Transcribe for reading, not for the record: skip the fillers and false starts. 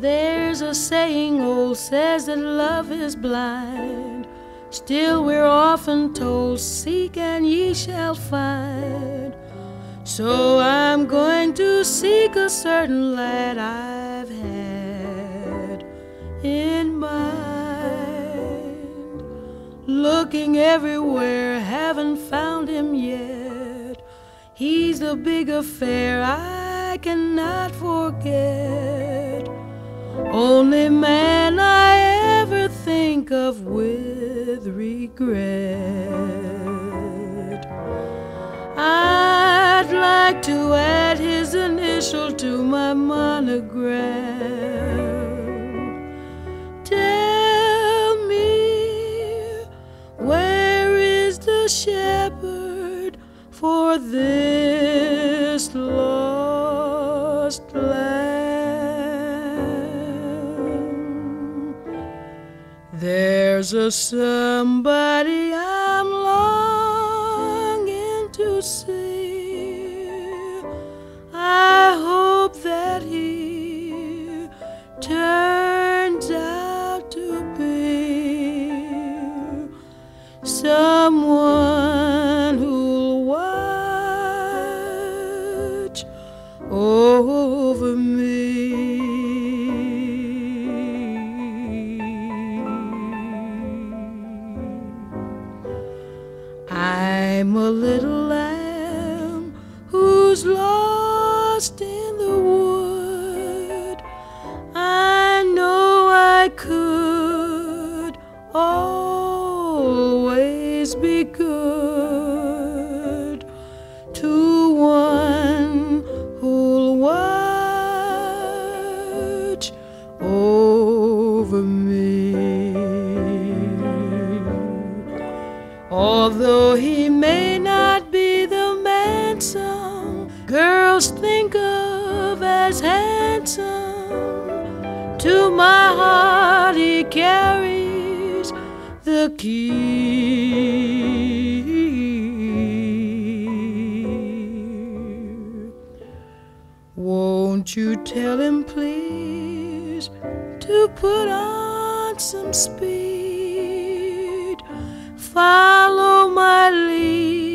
There's a saying old says that love is blind. Still we're often told, seek and ye shall find. So I'm going to seek a certain lad I've had in mind. Looking everywhere, haven't found him yet. He's a big affair I cannot forget. Only man I ever think of with regret. I'd like to add his initial to my monogram. Tell me, where is the shepherd for this lost lamb? There's a somebody I'm longing to see. I hope that he turns out to be someone who'll watch over me. I'm a little lamb who's lost in the wood. I know I could always be good to one who'll watch over me. Although he may not be the man some girls think of as handsome, to my heart he carries the key. Won't you tell him, please, to put on some speed? Follow my lead.